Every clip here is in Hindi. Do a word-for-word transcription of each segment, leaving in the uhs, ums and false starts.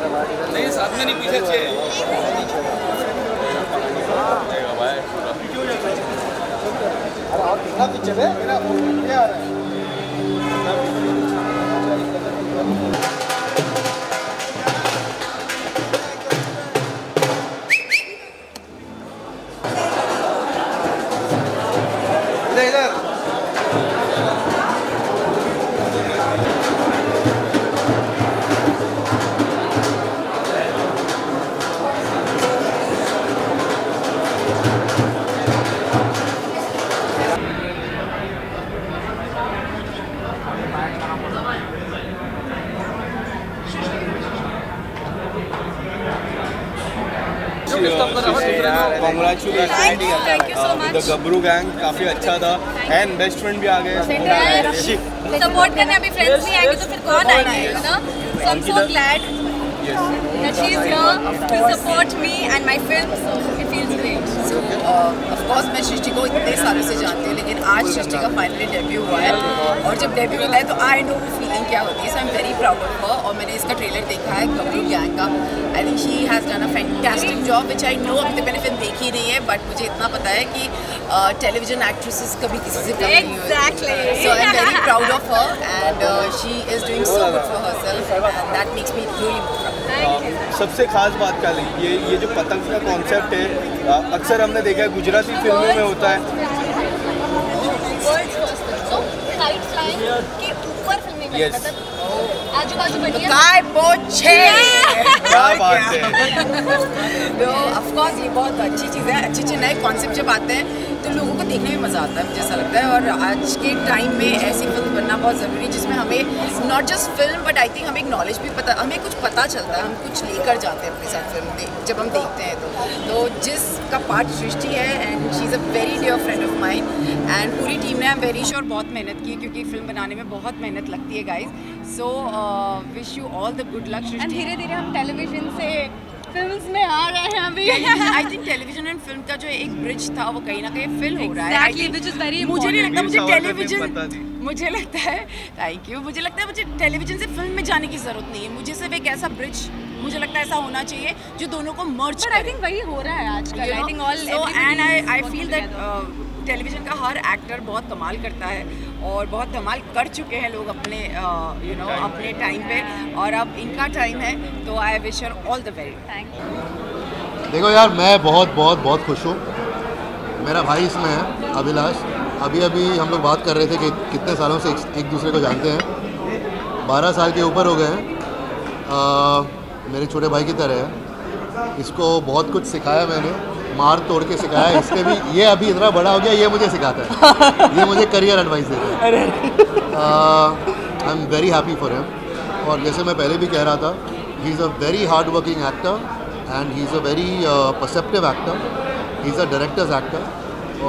नहीं साथ में नहीं पीछे चाहिए। द गबरू गैंग काफी अच्छा था एंड बेस्ट फ्रेंड भी आ गए सपोर्ट करने। अभी फ्रेंड्स नहीं आएंगे तो फिर कौन आएंगे ना। So I am so glad that she is here to support me and my film. So it feels great. So of course मैं श्रिष्टि को इतने सालों से जानती हूँ, लेकिन आज श्रिष्टि का फाइनली डेब्यू हुआ है और जब डेब्यू होता है तो आई नो वो फीलिंग क्या होती है। So I am very proud of her और मैंने इसका ट्रेलर देखा है गबरू गैंग का। I think she has done a fantastic job which I know. अभी तो मैंने फिल्म देखी नहीं है बट मुझे इतना पता है कि टेलीविजन एक्ट्रेसेस कभी किसी से कम नहीं होती। So I am very proud of her and she is doing so good for herself and that makes me really proud. सबसे खास बात क्या लगी ये ये जो पतंग का कॉन्सेप्ट है अक्सर हमने देखा है गुजराती फिल्मों में होता है कि ऊपर फिल्में मतलब आजू बाजू बढ़िया काय पोछे क्या बात है। तो ऑफ कोर्स ये बहुत अच्छी चीज़ है। अच्छे अच्छे नए कॉन्सेप्ट जब आते हैं तो लोगों को देखने में मज़ा आता है मुझे ऐसा लगता है। और आज के टाइम में ऐसी फिल्म बनना बहुत ज़रूरी है जिसमें हमें not just film but I think हमें एक नॉलेज भी पता, हमें कुछ पता चलता है, हम कुछ लेकर जाते हैं अपने साथ फिल्म में जब हम देखते हैं। तो तो जिसका पार्ट श्रिष्टि है and she is a very dear friend of mine and पूरी टीम ने आई एम वेरी श्योर बहुत मेहनत की है क्योंकि फिल्म बनाने में बहुत मेहनत लगती है guys. So wish you all the good luck Shrishti. धीरे धीरे हम टेलीविजन से फिल्म्स में आ रहे हैं अभी। I think television and film का जो एक ब्रिज था वो कहीं ना कहीं फिल हो रहा है। Exactly, which is very important. मुझे नहीं लगता मुझे टेलीविजन मुझे लगता है थैंक यू मुझे लगता है मुझे टेलीविजन से फिल्म में जाने की जरूरत नहीं है। मुझे सिर्फ एक ऐसा ब्रिज मुझे लगता है ऐसा होना चाहिए जो दोनों को मर्ज करे। आई थिंक वही हो रहा है आजकल। I think all and I I feel that television का हर एक्टर बहुत कमाल करता है और बहुत धमाल कर चुके हैं लोग अपने यू नो अपने टाइम पे और अब इनका टाइम है। तो I wish her all the very thank. देखो यार मैं बहुत बहुत बहुत खुश हूँ। मेरा भाई इसमें है अभिलाष। अभी अभी हम लोग बात कर रहे थे कि कितने सालों से एक दूसरे को जानते हैं, बारह साल के ऊपर हो गए हैं। मेरे छोटे भाई की तरह है, इसको बहुत कुछ सिखाया मैंने, मार तोड़ के सिखाया। इसने भी ये अभी इतना बड़ा हो गया ये मुझे सिखाता है, ये मुझे करियर एडवाइस देता है। I am very happy for him और जैसे मैं पहले भी कह रहा था he is a very hard working actor and he is a very perceptive actor, he is a director's actor.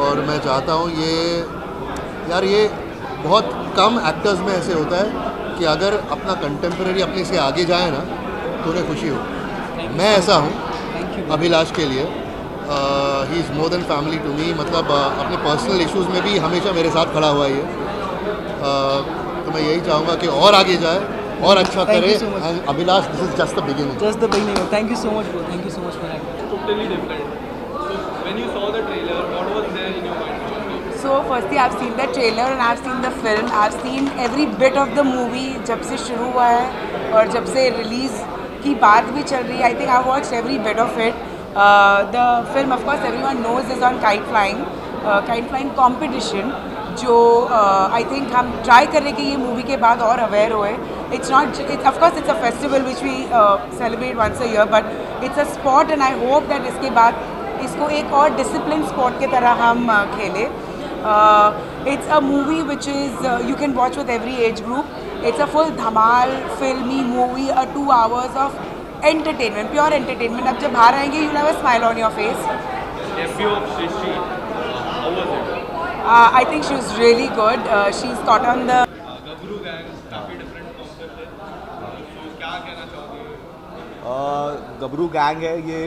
और मैं चाहता हूँ ये यार ये बहुत कम एक्टर्स में ऐसे होता है कि अगर अपना कंटेम्प्रेरी अपने से आगे जाए ना तो उन्हें खुशी हो। मैं ऐसा हूँ अभिलाष के लिए। He is more than family to me, मतलब uh, अपने पर्सनल इश्यूज़ में भी हमेशा मेरे साथ खड़ा हुआ है। uh, तो मैं यही चाहूँगा कि और आगे जाए और अच्छा करे। Abhilash this is just the beginning, just the beginning. Thank you so much bro, thank you so much for that. Totally different. So when you saw the trailer what was there in your mind? So firstly I have seen the trailer and I have seen the film, I have seen every bit of the movie जब से शुरू हुआ है और जब से रिलीज की बात भी चल रही है। I think I watched every bit of it. Uh, the film of course everyone knows is on kite flying, uh, kite flying competition जो uh, I think हम try कर रहे कि ये movie के बाद और aware होए। It's not, it's, of course it's a festival which we uh, celebrate once a year but it's a sport and I hope that इसके बाद इसको एक और discipline sport के तरह हम uh, खेलें। uh, It's a movie which is uh, you can watch with every age group. It's a full dhamal filmy movie, a two hours of entertainment, pure entertainment. अब जब बाहर आएंगे you'll have a smile on your face. Debut of Shrishti, how was it? Uh, I think she was really good. Uh, she's caught on the. Gabru Gang काफी different concept है. क्या कहना चाहोगे? Gabru Gang है ये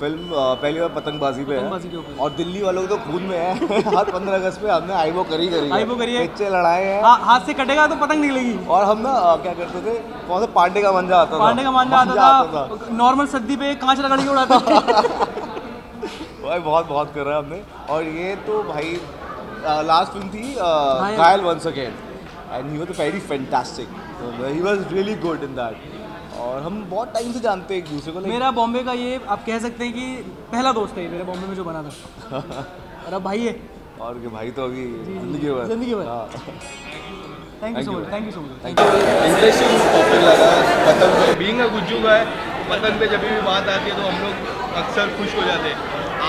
फिल्म पहली बार पतंगबाजी पे है और दिल्ली वालों तो खून में है। हाथ पंद्रह अगस्त पे हमने आईबो करी करी आईबो करी है, बच्चे लड़ाए हैं, हाथ से कटेगा तो पतंग निकलेगी। और हम ना क्या करते थे, कौन सा पांडे का मांझा आता था, पांडे का मांझा आता था, नॉर्मल सद्दी पे कांच लगा के उड़ाता था। भाई बहुत बहुत कर रहा है हमने। और ये तो भाई लास्ट फिल्म थी Ghayal once again and he was very fantastic, he was really good in that. और हम बहुत टाइम से जानते हैं एक दूसरे को। मेरा बॉम्बे का ये आप कह सकते हैं कि पहला दोस्त है मेरा बॉम्बे में जो बना था। और अब भाई है, और के भाई तो अभी जिंदगी भर जिंदगी भर। Thank you so much, thank you so much, thank you. Being a Gujju guy, पतंग पे जब भी बात आती है तो हम लोग अक्सर खुश हो जाते हैं।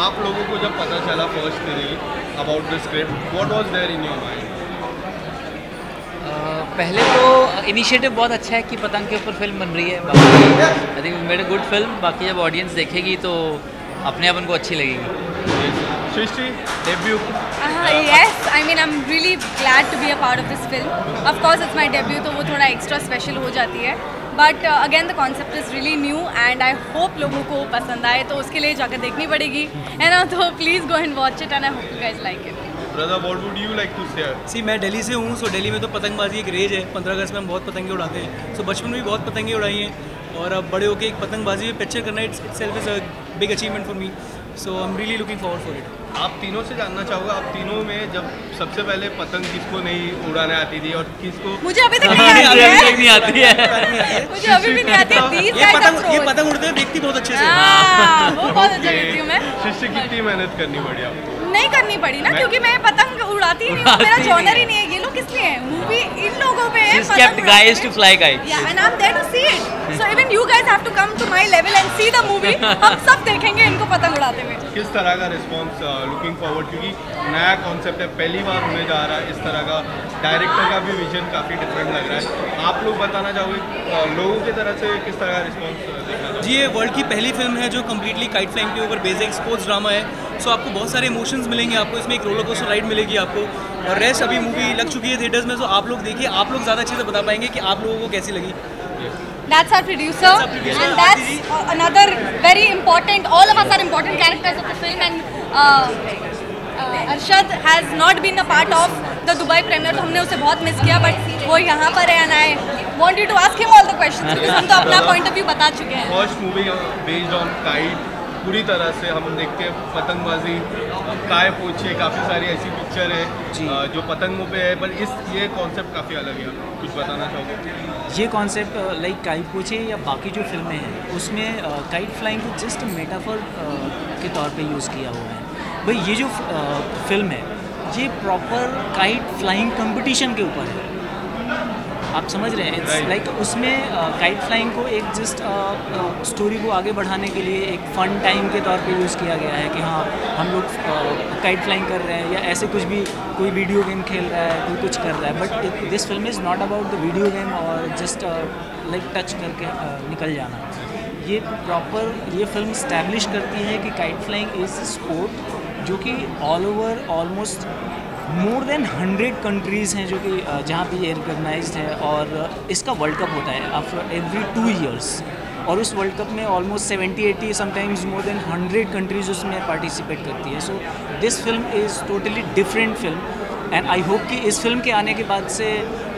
आप लोगों को जब पता चला first thing about the script, what was there in your mind? पहले तो इनिशिएटिव बहुत अच्छा है कि पतंग के ऊपर फिल्म बन रही है, बाकी I think made a good film. बाकी जब ऑडियंस देखेगी तो अपने आप उनको अच्छी लगेगी। Shrishti debut? Yes, I mean I am really glad to be a part of this film. Of course it's my debut तो वो थोड़ा एक्स्ट्रा स्पेशल हो जाती है, but again the concept is really new and I hope लोगों को पसंद आए, तो उसके लिए जाकर देखनी पड़ेगी है ना। तो please go and watch it and I hope you guys like it. Brother, what would you like to share? See, मैं दिल्ली से हूँ, सो so दिल्ली में तो पतंगबाजी एक रेज है। पंद्रह अगस्त में हम बहुत पतंगे उड़ाते हैं, सो so बचपन में भी बहुत पतंगे उड़ाई हैं और अब बड़े होके एक पतंगबाजी में पिक्चर करना it's itself is a big achievement for me, so I am really looking forward for it. आप तीनों से जानना चाहूँगा, आप तीनों में जब सबसे पहले पतंग किसको नहीं उड़ाने आती थी और किसको? मुझे अभी तक नहीं आती है, मुझे अभी भी नहीं आती। ये पतंग उड़ते देखती बहुत अच्छे से, शिष्टि कितनी मेहनत करनी पड़ी आपको? नहीं करनी पड़ी ना, क्योंकि मैं पतंग उड़ाती ही नहीं, मेरा जॉनर ही नहीं है। ये लोग किसने है, मूवी इन लोगों पे है। She's kept guys to fly guys. Yeah, and I'm there to see it. So even you guys have to come to my level and see the movie. हम सब देखेंगे इनको पतंग उड़ाते हुए। किस तरह का रिस्पांस लुकिंग फॉरवर्ड, क्योंकि नया कॉन्सेप्ट है, पहली बार होने जा रहा है इस तरह का, डायरेक्टर का भी विजन काफी डिफरेंट लग रहा है। आप लोग बताना चाहोगे लोगों की तरफ से किस तरह का रिस्पॉन्स देखा? जी, ये वर्ल्ड की पहली फिल्म है जो कम्प्लीटली काइट फ्लाइंग के ऊपर बेस्ड स्पोर्ट्स ड्रामा है, सो आपको बहुत सारे इमोशन मिलेंगे, आपको इसमें एक रोलर कोस्टर राइड मिलेगी आपको। और रेस्ट अभी मूवी लग चुकी है थिएटर्स में, तो आप लोग देखिए, आप लोग ज़्यादा अच्छे से बता पाएंगे कि आप लोगों को कैसी लगी। That's our producer and that's another very important, all of us are important characters of the film and Arshad has not been a part of the Dubai premiere, तो हमने उसे बहुत मिस किया, बट वो यहाँ पर है and I want you to ask him all the questions क्योंकि हम तो अपना पॉइंट ऑफ व्यू बता चुके हैं। First movie based on kite, पूरी तरह से हम देखते हैं पतंगबाजी, काय पोछे, काफ़ी सारी ऐसी पिक्चर है जो पतंगों पे है, पर इस ये कॉन्सेप्ट काफ़ी अलग है। कुछ बताना चाहोगे? ये कॉन्सेप्ट लाइक काय पोछे या बाकी जो फिल्में हैं उसमें काइट फ्लाइंग को जस्ट मेटाफर के तौर पे यूज़ किया हुआ है। भाई ये जो फिल्म है ये प्रॉपर काइट फ्लाइंग कंपटीशन के ऊपर है, आप समझ रहे हैं। Like right. like, उसमें काइट फ्लाइंग को एक जस्ट स्टोरी uh, uh, को आगे बढ़ाने के लिए एक फ़न टाइम के तौर पे यूज़ किया गया है कि हाँ हम लोग काइट फ्लाइंग कर रहे हैं या ऐसे कुछ भी, कोई वीडियो गेम खेल रहा है, कोई कुछ कर रहा है, but this film is not about the video game और जस्ट लाइक टच करके uh, निकल जाना। ये प्रॉपर ये फिल्म इस्टेब्लिश करती है कि काइट फ्लाइंग इज़ स्पोर्ट जो कि all over almost more than hundred countries हैं जो कि जहाँ पे ये रिकॉग्नाइज्ड है और इसका वर्ल्ड कप होता है आफ्टर एवरी टू इयर्स और उस वर्ल्ड कप में almost seventy eighty sometimes more than hundred countries उसमें पार्टिसिपेट करती है। So this film is totally different film and I hope कि इस फिल्म के आने के बाद से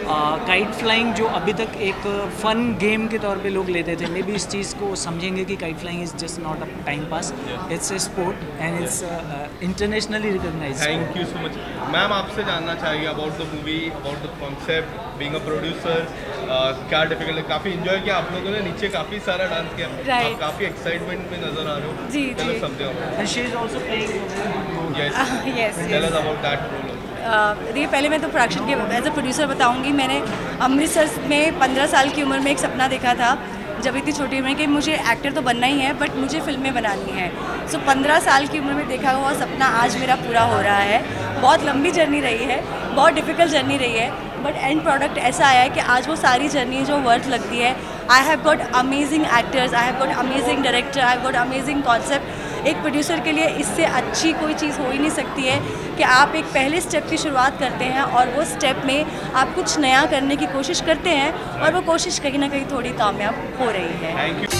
काइट फ्लाइंग जो अभी तक एक फ़न गेम के तौर पे लोग लेते थे, मे बी इस चीज़ को समझेंगे कि kite flying is just not a time pass, it's a sport and it's internationally recognised. Thank you so much. Ma'am आपसे जानना चाहिए about the movie, about the concept, being a producer, क्या डिफिकल्ट, काफ़ी इन्जॉय किया आप लोगों ने, नीचे काफ़ी सारा डांस किया, right. काफ़ी एक्साइटमेंट में नजर आ रहे हो। जी जी, and she is also playing. Yes yes, tell us about that role. देखिए पहले मैं तो प्रोडक्शन के एज अ प्रोड्यूसर बताऊंगी, मैंने अमृतसर में पंद्रह साल की उम्र में एक सपना देखा था जब इतनी छोटी उम्र में कि मुझे एक्टर तो बनना ही है बट मुझे फिल्में बनानी है। सो पंद्रह साल की उम्र में देखा हुआ सपना आज मेरा पूरा हो रहा है। बहुत लंबी जर्नी रही है, बहुत डिफ़िकल्ट जर्नी रही है, बट एंड प्रोडक्ट ऐसा आया है कि आज वो सारी जर्नी जो वर्थ लगती है। I have got amazing actors, I have got amazing director, I have got amazing concept. एक प्रोड्यूसर के लिए इससे अच्छी कोई चीज़ हो ही नहीं सकती है कि आप एक पहले स्टेप की शुरुआत करते हैं और वो स्टेप में आप कुछ नया करने की कोशिश करते हैं और वो कोशिश कहीं ना कहीं थोड़ी कामयाब हो रही है।